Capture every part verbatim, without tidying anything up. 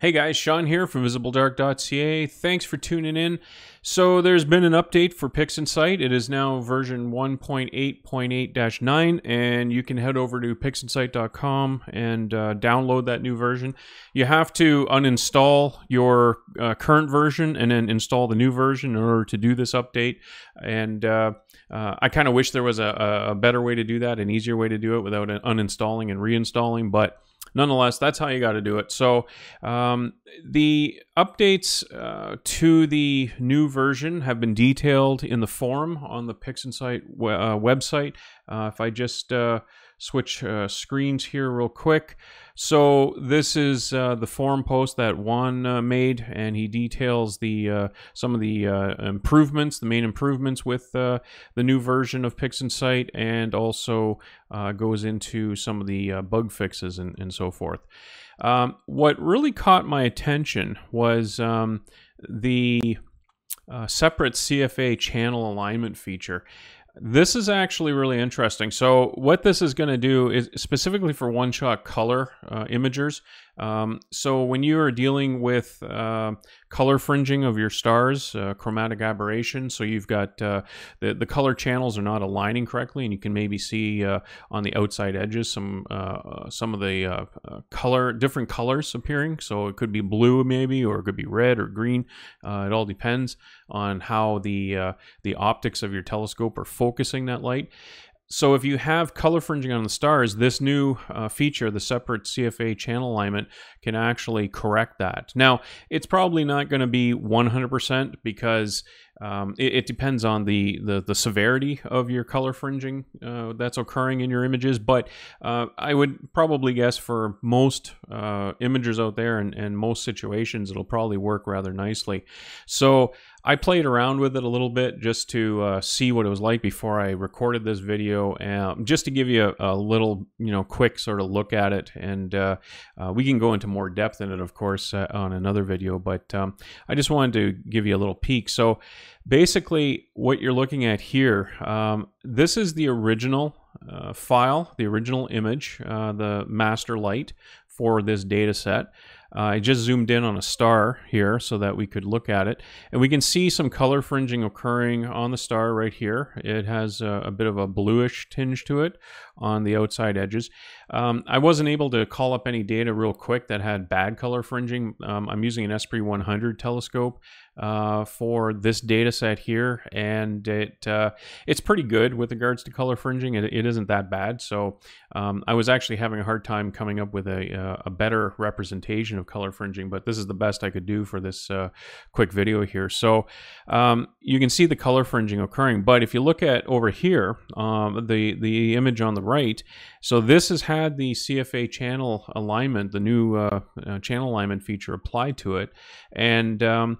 Hey guys, Sean here from visible dark dot c a. Thanks for tuning in. So there's been an update for PixInsight. It is now version one point eight point eight dash nine, and you can head over to pixinsight dot com and uh, download that new version. You have to uninstall your uh, current version and then install the new version in order to do this update. And uh, uh, I kind of wish there was a, a better way to do that, an easier way to do it without uninstalling and reinstalling, but nonetheless, that's how you got to do it. So um, the updates uh, to the new version have been detailed in the forum on the PixInsight we uh, website. Uh, if I just uh, switch uh, screens here real quick. So this is uh, the forum post that Juan uh, made, and he details the uh, some of the uh, improvements, the main improvements with uh, the new version of PixInsight, and also uh, goes into some of the uh, bug fixes and, and so forth. Um, what really caught my attention was um, the uh, separate C F A channel alignment feature. This is actually really interesting. So what this is going to do is specifically for one-shot color uh, imagers. Um, so when you are dealing with uh, color fringing of your stars, uh, chromatic aberration, so you've got uh, the, the color channels are not aligning correctly, and you can maybe see uh, on the outside edges some uh, some of the uh, color, different colors appearing. So it could be blue maybe, or it could be red or green. Uh, it all depends on how the, uh, the optics of your telescope are focusing that light. So if you have color fringing on the stars, this new uh, feature, the separate C F A channel alignment, can actually correct that. Now, it's probably not going to be one hundred percent because um, it, it depends on the, the, the severity of your color fringing uh, that's occurring in your images. But uh, I would probably guess for most uh, imagers out there and, and most situations, it'll probably work rather nicely. So I played around with it a little bit just to uh, see what it was like before I recorded this video, um, just to give you a, a little, you know, quick sort of look at it. And uh, uh, we can go into more depth in it, of course, uh, on another video. But um, I just wanted to give you a little peek. So basically, what you're looking at here, um, this is the original uh, file, the original image, uh, the master light for this data set. Uh, I just zoomed in on a star here so that we could look at it. And we can see some color fringing occurring on the star right here. It has a, a bit of a bluish tinge to it on the outside edges. Um, I wasn't able to call up any data real quick that had bad color fringing. Um, I'm using an Esprit one hundred telescope uh, for this data set here. And it uh, it's pretty good with regards to color fringing. It, it isn't that bad. So um, I was actually having a hard time coming up with a, a better representation of color fringing, but this is the best I could do for this uh, quick video here. So um, you can see the color fringing occurring, but if you look at over here, um, the, the image on the right, so this has had the C F A channel alignment, the new uh, uh, channel alignment feature applied to it, and um,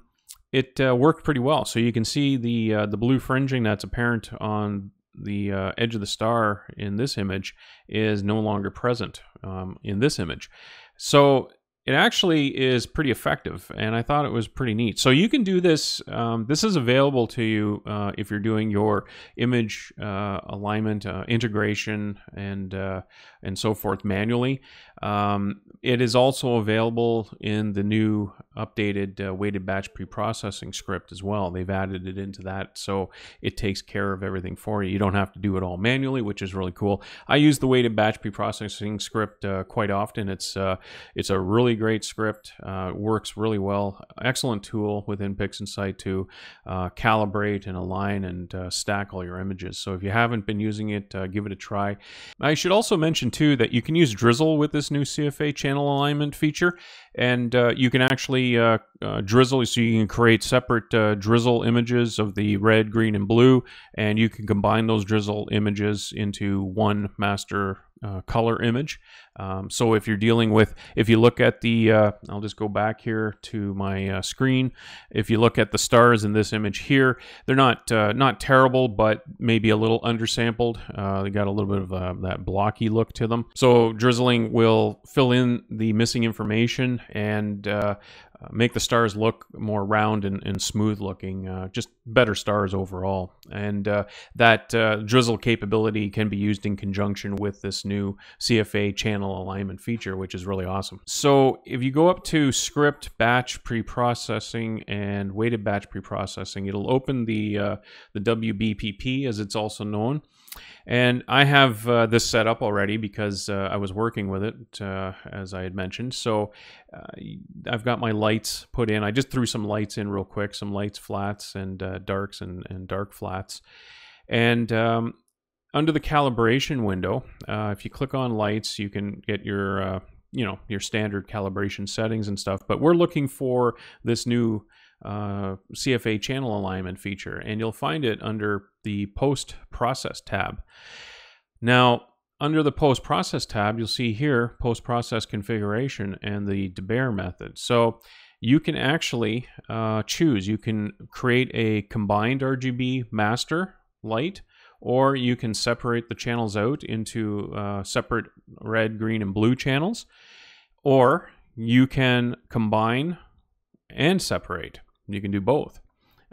it uh, worked pretty well. So you can see the, uh, the blue fringing that's apparent on the uh, edge of the star in this image is no longer present um, in this image. So it actually is pretty effective, and I thought it was pretty neat. So you can do this. Um, this is available to you uh, if you're doing your image uh, alignment, uh, integration, and uh, and so forth manually. Um, it is also available in the new updated uh, weighted batch preprocessing script as well. They've added it into that, so it takes care of everything for you. You don't have to do it all manually, which is really cool. I use the weighted batch preprocessing script uh, quite often. It's uh, it's a really great script, uh, works really well, excellent tool within PixInsight to uh, calibrate and align and uh, stack all your images. So if you haven't been using it, uh, give it a try. I should also mention too that you can use drizzle with this new C F A channel alignment feature, and uh, you can actually uh, uh, drizzle, so you can create separate uh, drizzle images of the red, green, and blue, and you can combine those drizzle images into one master Uh, color image. Um, so if you're dealing with, if you look at the, uh, I'll just go back here to my uh, screen. If you look at the stars in this image here, they're not uh, not terrible, but maybe a little undersampled. Uh, they got a little bit of uh, that blocky look to them. So drizzling will fill in the missing information and uh, uh, make the stars look more round and, and smooth looking, uh, just better stars overall. And uh, that uh, drizzle capability can be used in conjunction with this new C F A channel alignment feature, which is really awesome. So if you go up to script, batch preprocessing, and weighted batch preprocessing, it'll open the, uh, the W B P P, as it's also known. And I have uh, this set up already because uh, I was working with it, uh, as I had mentioned. So uh, I've got my lights put in. I just threw some lights in real quick, some lights, flats, and uh, darks and, and dark flats. And um, under the calibration window, uh, if you click on lights, you can get your, uh, you know, your standard calibration settings and stuff. But we're looking for this new uh, C F A channel alignment feature, and you'll find it under the post process tab. Now, under the post process tab, you'll see here post process configuration and the Debeer method. So you can actually uh, choose. You can create a combined R G B master light, or you can separate the channels out into uh, separate red, green, and blue channels, or you can combine and separate. You can do both,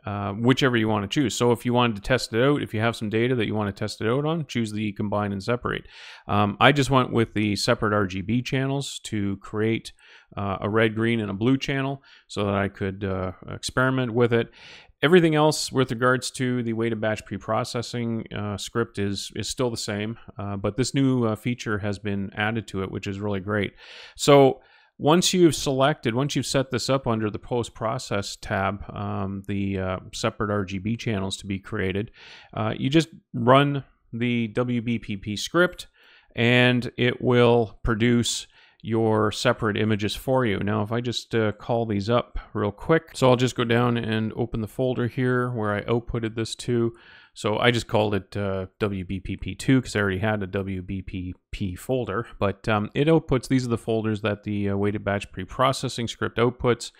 uh, whichever you want to choose. So if you wanted to test it out, if you have some data that you want to test it out on, choose the combine and separate. Um, I just went with the separate R G B channels to create uh, a red, green, and a blue channel so that I could uh, experiment with it. Everything else with regards to the weighted batch preprocessing uh, script is, is still the same, uh, but this new uh, feature has been added to it, which is really great. So once you've selected, once you've set this up under the post-process tab, um, the uh, separate R G B channels to be created, uh, you just run the W B P P script and it will produce your separate images for you. Now, if I just uh, call these up real quick, so I'll just go down and open the folder here where I outputted this to. So I just called it uh, W B P P two because I already had a W B P P folder, but um, it outputs, these are the folders that the uh, weighted batch preprocessing script outputs.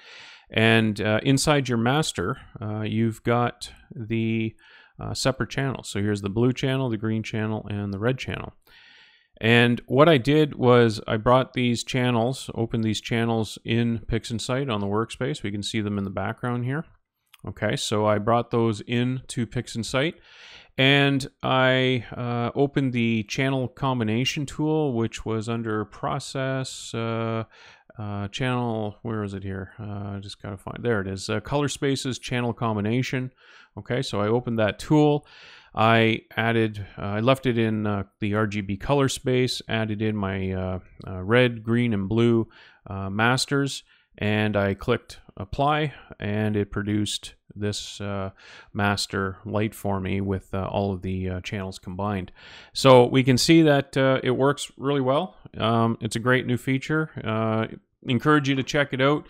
And uh, inside your master, uh, you've got the uh, separate channels. So here's the blue channel, the green channel, and the red channel. And what I did was I brought these channels, opened these channels in PixInsight on the workspace. We can see them in the background here. Okay, so I brought those in to PixInsight, and I uh, opened the channel combination tool, which was under process, uh, uh, channel, where is it here? I uh, just gotta find, there it is, uh, color spaces, channel combination. Okay, so I opened that tool. I added, uh, I left it in uh, the R G B color space, added in my uh, uh, red, green, and blue uh, masters, and I clicked apply, and it produced this uh, master light for me with uh, all of the uh, channels combined. So we can see that uh, it works really well. Um, it's a great new feature. Uh, encourage you to check it out.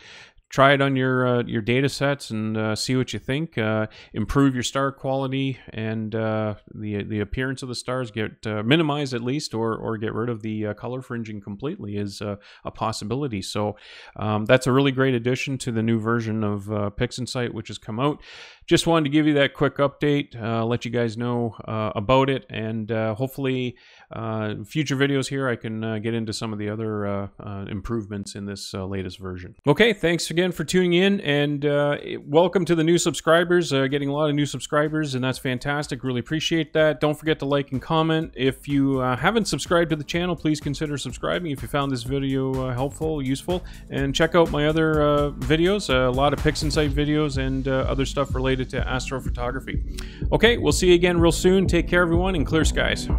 Try it on your uh, your data sets and uh, see what you think. Uh, improve your star quality and uh, the the appearance of the stars. Get uh, minimize at least, or or get rid of the uh, color fringing completely is uh, a possibility. So um, that's a really great addition to the new version of uh, PixInsight, which has come out. Just wanted to give you that quick update, uh, let you guys know uh, about it, and uh, hopefully uh, future videos here I can uh, get into some of the other uh, uh, improvements in this uh, latest version. Okay, thanks again for tuning in, and uh, welcome to the new subscribers. Uh, getting a lot of new subscribers, and that's fantastic. Really appreciate that. Don't forget to like and comment. If you uh, haven't subscribed to the channel, please consider subscribing if you found this video uh, helpful, useful, and check out my other uh, videos, uh, a lot of PixInsight videos and uh, other stuff related to astrophotography. Okay, we'll see you again real soon. Take care, everyone, and clear skies.